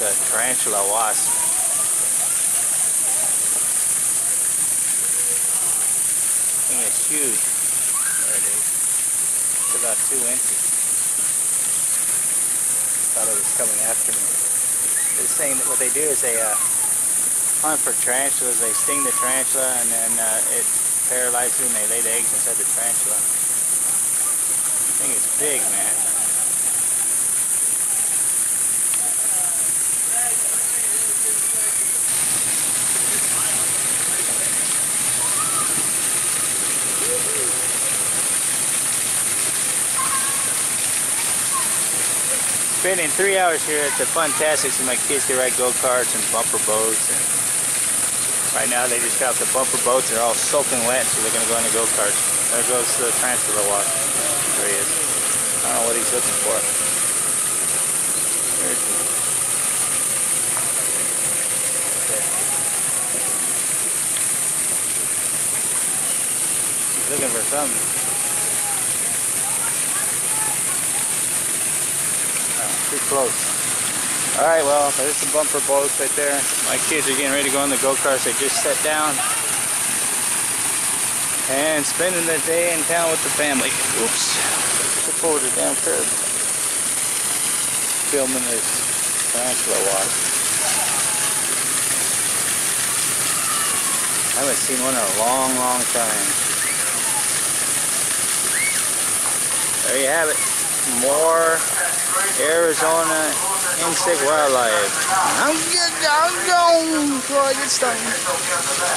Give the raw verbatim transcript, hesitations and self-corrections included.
the tarantula wasp. I think it's huge. There it is. It's about two inches. Thought it was coming after me. They're saying that what they do is they uh, hunt for tarantulas. They sting the tarantula and then uh, it paralyzes them. They lay the eggs inside the tarantula. I think it's big, man. Spending three hours here at the Funtastics and my kids, they ride go-karts and bumper boats. And right now they just got the bumper boats. They're all soaking wet, so they're going to go into go-karts. There goes the tarantula wasp. There he is. I don't know what he's looking for. There's him. Okay. He's looking for something. Oh, too close. Alright, well, there's some bumper boats right there. My kids are getting ready to go on the go-karts. They just sat down. And spending the day in town with the family. Oops. Tip over the damn curb. Filming this tarantula wasp. I haven't seen one in a long, long time. There you have it. More Arizona insect wildlife. I'm getting, I'm going before I get started.